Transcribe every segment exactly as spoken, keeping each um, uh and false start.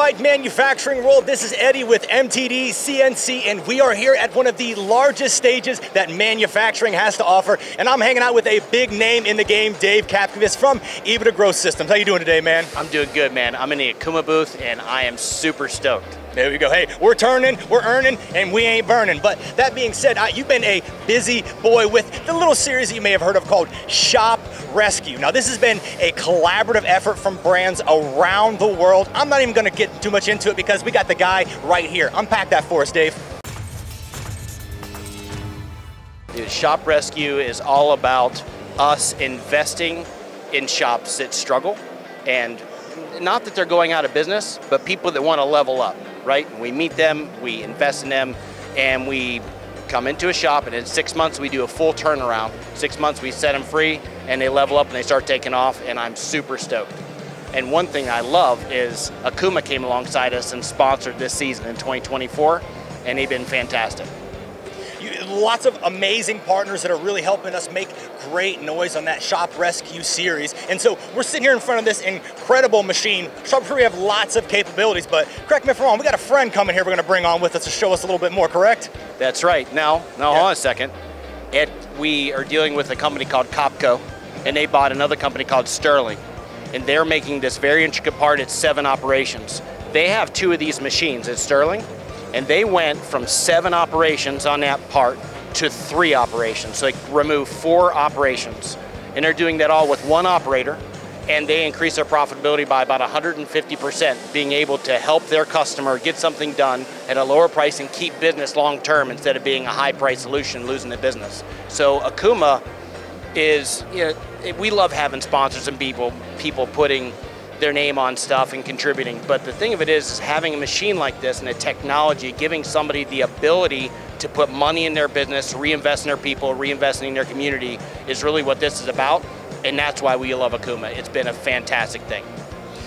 right, manufacturing world. This is Eddie with M T D C N C, and we are here at one of the largest stages that manufacturing has to offer. And I'm hanging out with a big name in the game, Dave Capkovitz from EBITDA Growth Systems. How you doing today, man? I'm doing good, man. I'm in the Okuma booth, and I am super stoked. There we go. Hey, we're turning, we're earning, and we ain't burning. But that being said, I, you've been a busy boy with the little series that you may have heard of called Shop Rescue. Now, this has been a collaborative effort from brands around the world. I'm not even going to get too much into it because we got the guy right here. Unpack that for us, Dave. Shop Rescue is all about us investing in shops that struggle, and not that they're going out of business, but people that want to level up, right? We meet them, we invest in them, and we come into a shop, and in six months we do a full turnaround. Six months we set them free, and they level up, and they start taking off, and I'm super stoked. And one thing I love is Okuma came alongside us and sponsored this season in twenty twenty-four, and they've been fantastic. Lots of amazing partners that are really helping us make great noise on that Shop Rescue series. And so we're sitting here in front of this incredible machine. Shop Rescue, we have lots of capabilities, but correct me if I'm wrong, we got a friend coming here we're gonna bring on with us to show us a little bit more, correct? That's right. Now, now yeah. Hold on a second. It, we are dealing with a company called Copco, and they bought another company called Sterling. And they're making this very intricate part at seven operations. They have two of these machines at Sterling, and they went from seven operations on that part to three operations. So they removed four operations. And they're doing that all with one operator, and they increase their profitability by about one hundred fifty percent, being able to help their customer get something done at a lower price and keep business long term instead of being a high price solution, losing the business. So Okuma is, you know, we love having sponsors and people, people putting their name on stuff and contributing. But the thing of it is, is having a machine like this and a technology, giving somebody the ability to put money in their business, reinvest in their people, reinvest in their community is really what this is about. And that's why we love Okuma. It's been a fantastic thing.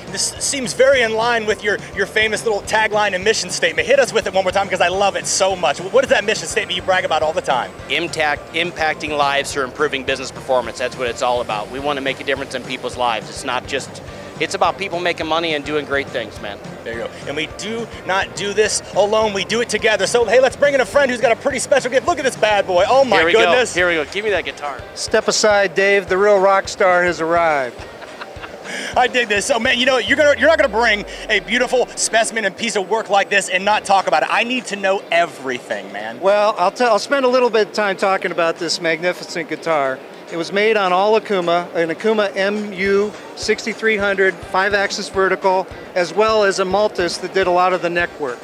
This seems very in line with your, your famous little tagline and mission statement. Hit us with it one more time because I love it so much. What is that mission statement you brag about all the time? Impact, impacting lives through improving business performance. That's what it's all about. We want to make a difference in people's lives. It's not just It's about people making money and doing great things, man. There you go. And we do not do this alone. We do it together. So, hey, let's bring in a friend who's got a pretty special gift. Look at this bad boy. Oh, my goodness. Here we go. Give me that guitar. Step aside, Dave. The real rock star has arrived. I dig this. So, man, you know, you're gonna, you're not going to bring a beautiful specimen and piece of work like this and not talk about it. I need to know everything, man. Well, I'll, I'll spend a little bit of time talking about this magnificent guitar. It was made on all Okuma, an Okuma M U sixty-three hundred, five-axis vertical, as well as a Maltus that did a lot of the neck work.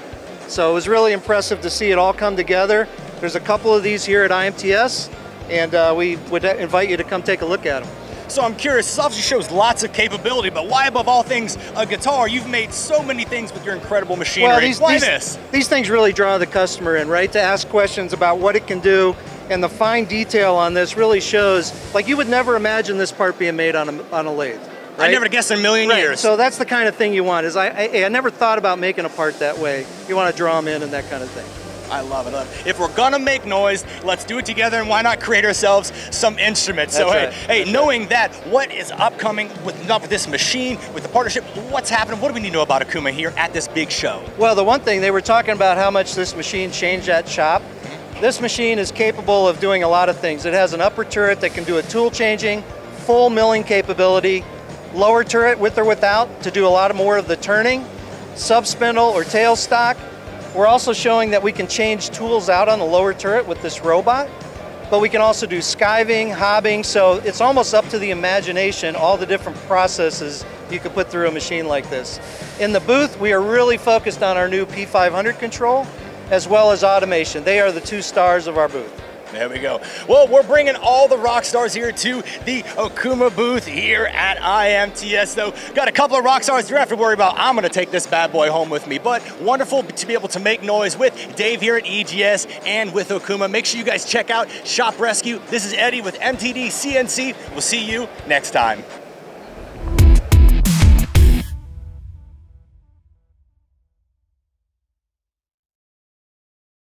So it was really impressive to see it all come together. There's a couple of these here at I M T S, and uh, we would invite you to come take a look at them. So I'm curious, this obviously shows lots of capability, but why above all things a guitar? You've made so many things with your incredible machinery. Well, these, why these, this? These things really draw the customer in, right? To ask questions about what it can do, and the fine detail on this really shows, like you would never imagine this part being made on a, on a lathe. Right? I never guessed in a million right. years. So that's the kind of thing you want, is I, I, I never thought about making a part that way. You want to draw them in and that kind of thing. I love it. I love it. If we're going to make noise, let's do it together, and why not create ourselves some instruments? That's so right. hey, hey knowing right. that, what is upcoming with, with this machine, with the partnership, what's happening? What do we need to know about Okuma here at this big show? Well, the one thing, they were talking about how much this machine changed that shop. This machine is capable of doing a lot of things. It has an upper turret that can do a tool changing, full milling capability, lower turret with or without to do a lot more of the turning, subspindle or tail stock. We're also showing that we can change tools out on the lower turret with this robot, but we can also do skiving, hobbing, so it's almost up to the imagination, all the different processes you could put through a machine like this. In the booth, we are really focused on our new P five hundred control, as well as automation. They are the two stars of our booth. There we go. Well, we're bringing all the rock stars here to the Okuma booth here at I M T S, though. Got a couple of rock stars you don't have to worry about. I'm gonna take this bad boy home with me, but wonderful to be able to make noise with Dave here at E G S and with Okuma. Make sure you guys check out Shop Rescue. This is Eddie with M T D C N C. We'll see you next time.